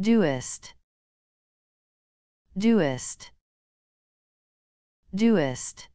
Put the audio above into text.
doest, doest, doest.